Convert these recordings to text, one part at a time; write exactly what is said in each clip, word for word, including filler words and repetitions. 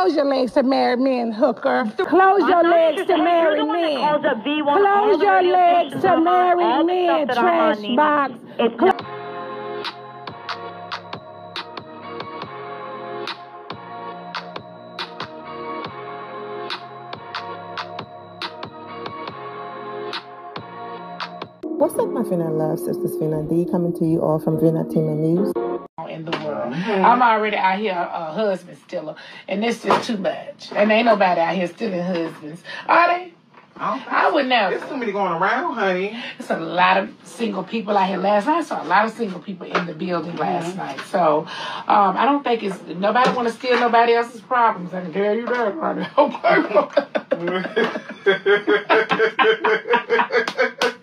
Close your legs to marry men, hooker. Close your legs to marry men. Close your legs to marry men, trash box. What's up, my Vina love? Sisters Vina D coming to you all from Vinatainment News. In the world, mm-hmm. I'm already out here a uh, husband stealer, and this is too much. And ain't nobody out here stealing husbands, are they? I, I would never. There's too many going around, honey. There's a lot of single people out here. Last night, I saw a lot of single people in the building mm-hmm. last night. So, um, I don't think it's nobody want to steal nobody else's problems. I can tell you that, honey. Okay.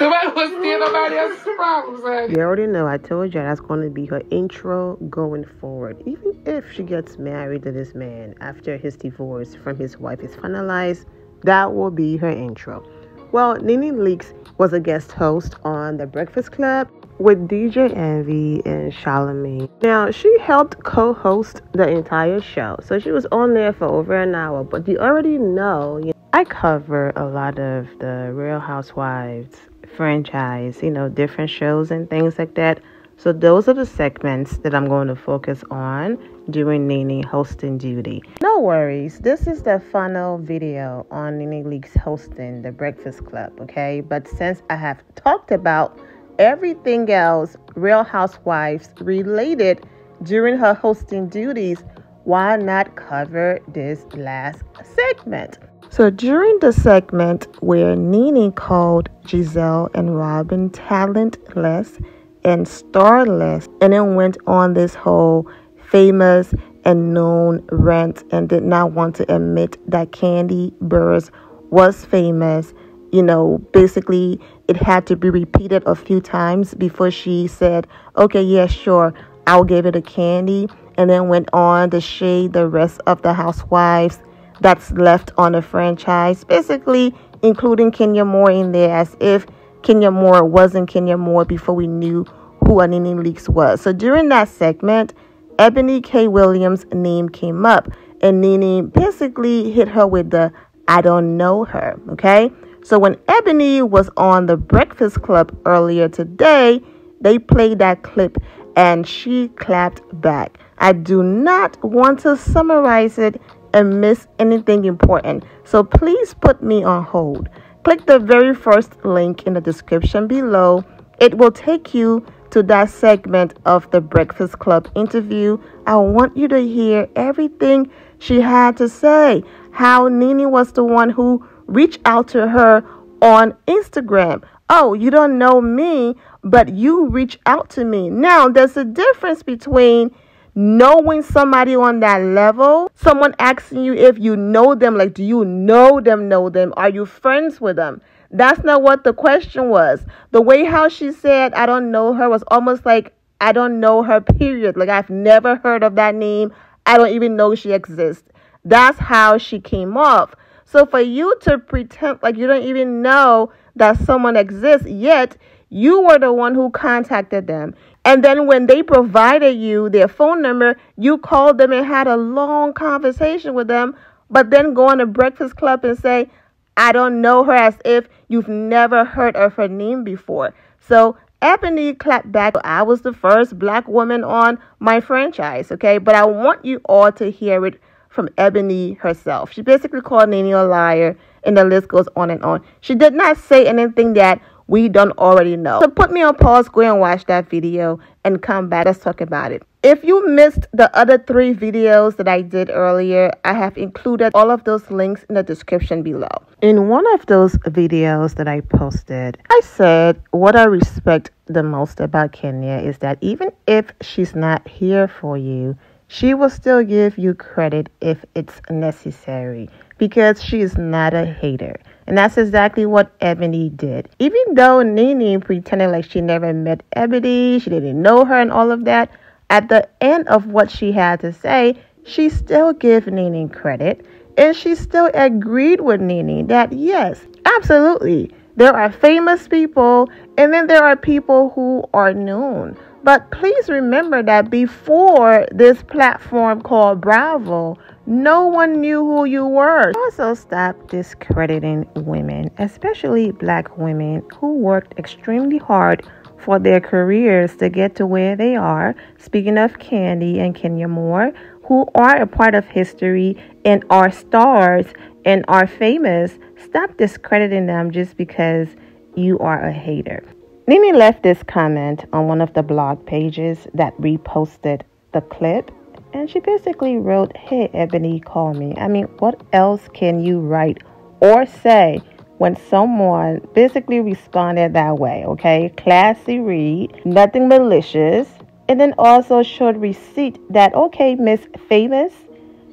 Nobody wants to steal nobody else's problems, honey. You already know. I told you that's going to be her intro going forward. Even if she gets married to this man after his divorce from his wife is finalized, that will be her intro. Well, Nene Leakes was a guest host on The Breakfast Club with D J Envy and Charlemagne. Now, she helped co-host the entire show, so she was on there for over an hour. But you already know, you know, I cover a lot of the Real Housewives franchise, you know, different shows and things like that. So those are the segments that I'm going to focus on during Nene hosting duty. No worries, this is the final video on Nene Leakes hosting The Breakfast Club, okay? But since I have talked about everything else Real Housewives related during her hosting duties, why not cover this last segment? So during the segment where Nene called Giselle and Robin talentless and starless, and then went on this whole famous and known rant and did not want to admit that Kandi Burruss was famous. You know, basically it had to be repeated a few times before she said, okay, yeah, sure, I'll give it a Kandi. And then went on to shade the rest of the housewives that's left on the franchise, basically including Kenya Moore in there, as if Kenya Moore wasn't Kenya Moore before we knew who Nene Leakes was. So during that segment, Eboni K. Williams' name came up, and Nene basically hit her with the I don't know her, okay? So when Eboni was on The Breakfast Club earlier today, they played that clip and she clapped back. I do not want to summarize it and miss anything important, so please put me on hold. Click the very first link in the description below. It will take you to that segment of The Breakfast Club interview. I want you to hear everything she had to say, how Nene was the one who reached out to her on Instagram. Oh, you don't know me, but you reach out to me. Now, there's a difference between knowing somebody on that level, someone asking you if you know them, like, do you know them, know them? Are you friends with them? That's not what the question was. The way how she said, I don't know her, was almost like, I don't know her, period. Like, I've never heard of that name. I don't even know she exists. That's how she came off. So for you to pretend like you don't even know that someone exists, yet you were the one who contacted them. And then when they provided you their phone number, you called them and had a long conversation with them, but then go on a Breakfast Club and say, I don't know her, as if you've never heard of her name before. So Eboni clapped back. I was the first black woman on my franchise, okay? But I want you all to hear it from Eboni herself. She basically called Nene a liar, and the list goes on and on. She did not say anything that we don't already know. So put me on pause, go and watch that video and come back. Let's talk about it. If you missed the other three videos that I did earlier, I have included all of those links in the description below. In one of those videos that I posted, I said what I respect the most about Kenya is that even if she's not here for you, she will still give you credit if it's necessary, because she is not a hater. And that's exactly what Eboni did. Even though Nene pretended like she never met Eboni, she didn't know her and all of that, at the end of what she had to say, she still gave Nene credit. And she still agreed with Nene that, yes, absolutely, there are famous people, and then there are people who are known. But please remember that before this platform called Bravo, no one knew who you were. Also, stop discrediting women, especially black women who worked extremely hard for their careers to get to where they are. Speaking of Kandi and Kenya Moore, who are a part of history and are stars and are famous, stop discrediting them just because you are a hater. Nene left this comment on one of the blog pages that reposted the clip. And she basically wrote, "Hey, Eboni, call me." I mean, what else can you write or say when someone basically responded that way, okay? Classy read, nothing malicious, and then also showed receipt that, okay, Miss Famous,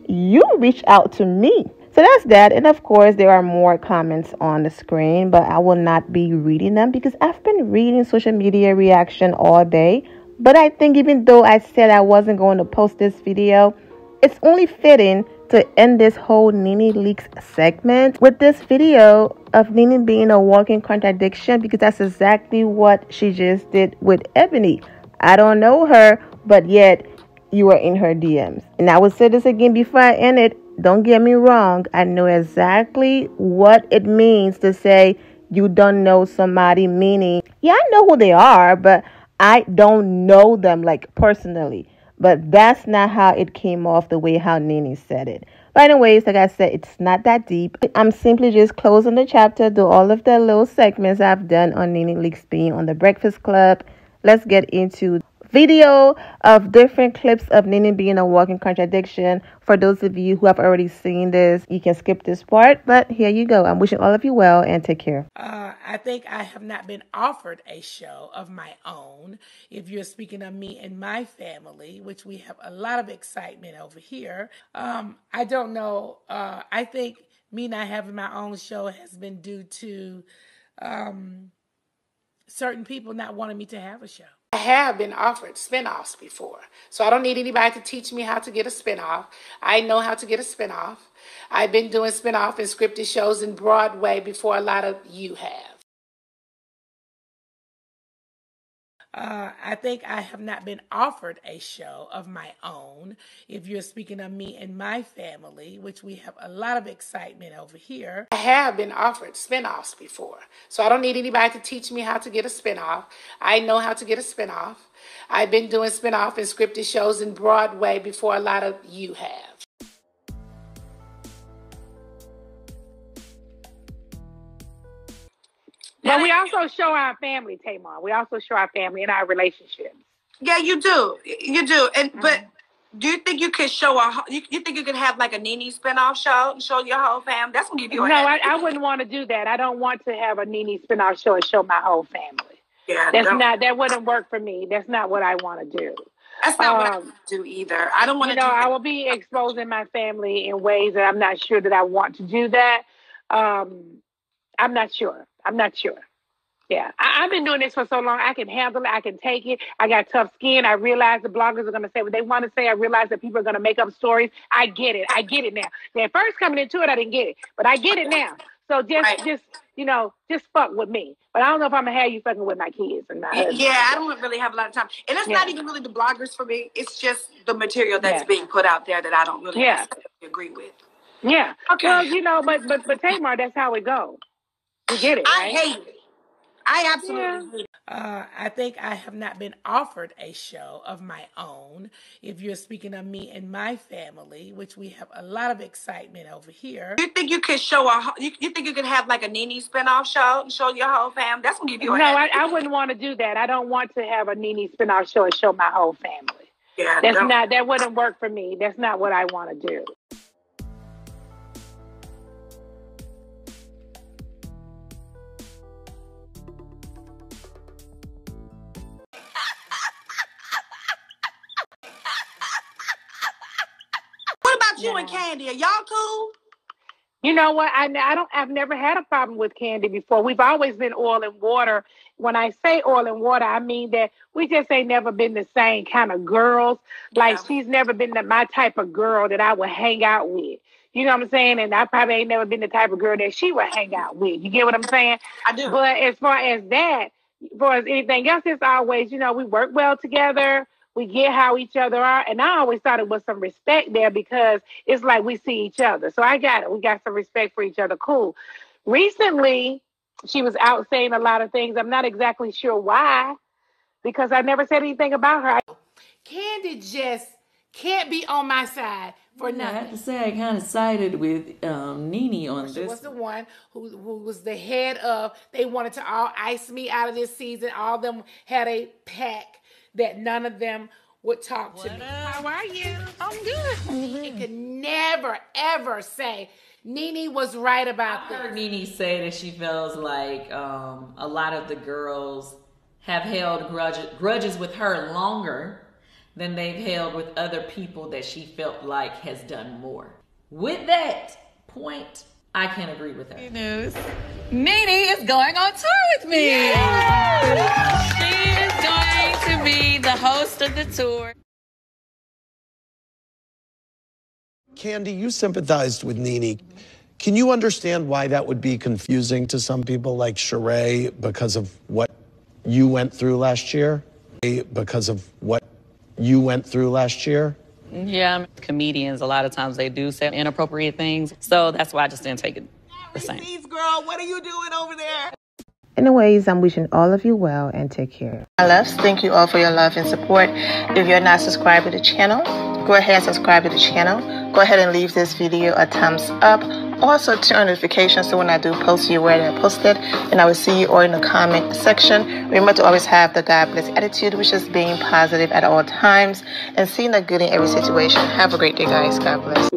you reach out to me. So that's that. And of course, there are more comments on the screen, but I will not be reading them because I've been reading social media reaction all day. But I think even though I said I wasn't going to post this video, it's only fitting to end this whole Nene Leakes segment with this video of Nene being a walking contradiction, because that's exactly what she just did with Eboni. I don't know her, but yet you are in her D Ms. And I will say this again before I end it. Don't get me wrong. I know exactly what it means to say you don't know somebody, meaning, yeah, I know who they are, but I don't know them, like, personally. But that's not how it came off, the way how Nene said it. But anyways, like I said, it's not that deep. I'm simply just closing the chapter, do all of the little segments I've done on Nene Leakes being on The Breakfast Club. Let's get into video of different clips of Nene being a walking contradiction. For those of you who have already seen this, you can skip this part, but here you go. I'm wishing all of you well and take care. Uh, I think I have not been offered a show of my own. If you're speaking of me and my family, which we have a lot of excitement over here, um, I don't know. Uh, I think me not having my own show has been due to um, certain people not wanting me to have a show. I have been offered spinoffs before, so I don't need anybody to teach me how to get a spinoff. I know how to get a spinoff. I've been doing spinoff and scripted shows in Broadway before a lot of you have. Uh, I think I have not been offered a show of my own. If you're speaking of me and my family, which we have a lot of excitement over here. I have been offered spinoffs before, so I don't need anybody to teach me how to get a spinoff. I know how to get a spinoff. I've been doing spinoff and scripted shows in Broadway before a lot of you have. But we also show our family, Tamar. We also show our family and our relationships. Yeah, you do. You do. And mm-hmm. But do you think you could show a? You, you think you could have like a Nene spinoff show and show your whole family? That's gonna give you. No, I, I wouldn't want to do that. I don't want to have a Nene spinoff show and show my whole family. Yeah, that's no. not. That wouldn't work for me. That's not what I want to do. That's not um, what I want to do either. I don't want to. You know, do I will be exposing my family in ways that I'm not sure that I want to do that. Um, I'm not sure. I'm not sure. Yeah. I, I've been doing this for so long. I can handle it. I can take it. I got tough skin. I realize the bloggers are going to say what they want to say. I realize that people are going to make up stories. I get it. I get it now. At first coming into it, I didn't get it. But I get it now. So just, right. just you know, just fuck with me. But I don't know if I'm going to have you fucking with my kids and my husband. Yeah, I don't really have a lot of time. And it's yeah. not even really the bloggers for me. It's just the material that's yeah. being put out there that I don't really yeah. agree with. Yeah. Okay. Well, you know, but, but, but Tamar, that's how it goes. You get it, right? I hate it. I absolutely hate yeah. it. Uh, I think I have not been offered a show of my own. If you're speaking of me and my family, which we have a lot of excitement over here. You think you could show a? You, you think you could have like a Nene spinoff show and show your whole family? That's gonna give you. No, I, I wouldn't want to do that. I don't want to have a Nene spinoff show and show my whole family. Yeah, that's no. not. That wouldn't work for me. That's not what I want to do. You and Kandi, are y'all cool? You know what? I, I don't. I've never had a problem with Kandi before. We've always been oil and water. When I say oil and water, I mean that we just ain't never been the same kind of girls. Like yeah. she's never been the, my type of girl that I would hang out with. You know what I'm saying? And I probably ain't never been the type of girl that she would hang out with. You get what I'm saying? I do. But as far as that, far as anything else, it's always, you know, we work well together. We get how each other are. And I always thought it was some respect there because it's like we see each other. So I got it. We got some respect for each other. Cool. Recently, she was out saying a lot of things. I'm not exactly sure why, because I never said anything about her. Kandi just can't be on my side for nothing. Yeah, I have to say, I kind of sided with um, Nene on she this. She was the one who, who was the head of, they wanted to all ice me out of this season. All of them had a pact that none of them would talk what to up? me. How are you? I'm good. Mm-hmm. It could never, ever say, Nene was right about this. I heard Nene say that she feels like um, a lot of the girls have held grudge, grudges with her longer than they've held with other people that she felt like has done more. With that point, I can agree with her. Good news. Nene is going on tour with me. Yeah. She is going to be the host of the tour. Kandi, you sympathized with Nene. Can you understand why that would be confusing to some people like Sheree because of what you went through last year? Because of what you went through last year? Yeah, comedians, a lot of times they do say inappropriate things. So that's why I just didn't take it the same. Please, girl, what are you doing over there? Anyways, I'm wishing all of you well and take care. My loves, thank you all for your love and support. If you're not subscribed to the channel, go ahead and subscribe to the channel. Go ahead and leave this video a thumbs up. Also, turn on notifications so when I do post, you're aware that I posted. And I will see you all in the comment section. Remember to always have the God bless attitude, which is being positive at all times and seeing the good in every situation. Have a great day, guys. God bless.